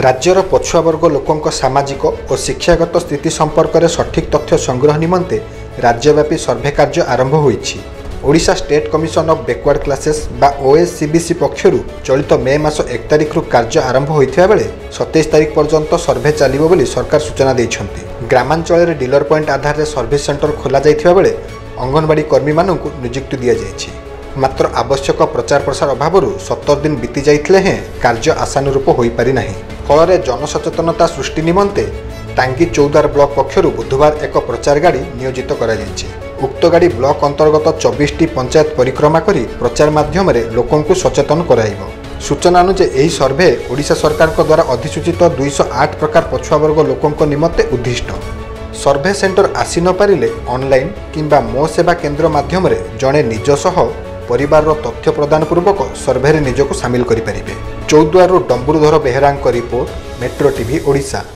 राज्यर पछुआवर्ग लोकों सामाजिक और शिक्षागत स्थिति संपर्क में सठिक तथ्य संग्रह निमंते राज्यव्यापी सर्भे कार्य आरंभ होईछि। Odisha state commission of backward classes बा ओएससीबीसी पक्षरु चलित मे मास 1 तारिख रु कार्य आरंभ होइथिबा बेले 27 तारिख पर्यंत सर्भे चलिबो बोली सरकार सूचना दैछन्ति। ग्रामांचल रे डीलर पॉइंट आधार रे सर्विस सेंटर खोला जाइथिबा बेले अंगनवाड़ी कर्मी माननकु नियुक्ति दिया जाइछि। मात्र आवश्यक प्रचार प्रसार अभाव 70 दिन बीती जाइथिले हे कार्य आशानुरूप होई पारि नाही। फल रे जनसचेतनता सृष्टि निमंते टांगी 14 ब्लॉक पक्षरु बुधवार एक प्रचार गाड़ी नियोजित करा जाइछि। उक्त गाड़ी ब्लॉक अंतर्गत 24 टी पंचायत परिक्रमा करी प्रचार माध्यम रे लोकों को सचेतन कराइबो। सूचना अनुसार एही सर्वे ओडिशा सरकार द्वारा अधिसूचित 208 प्रकार पछुआवर्ग लोकों निमत्ते उद्दिष्ट। सर्वे सेंटर आसी न पारिले ऑनलाइन किंबा मो सेवा केन्द्र माध्यम रे जणे निज सह परिवार तथ्य प्रदान पूर्वक सर्वे रे निजको सामिल करि परिबे। चौद्वारु डम्बुरुधर बेहरांग रिपोर्ट मेट्रो टीवी ओडिशा।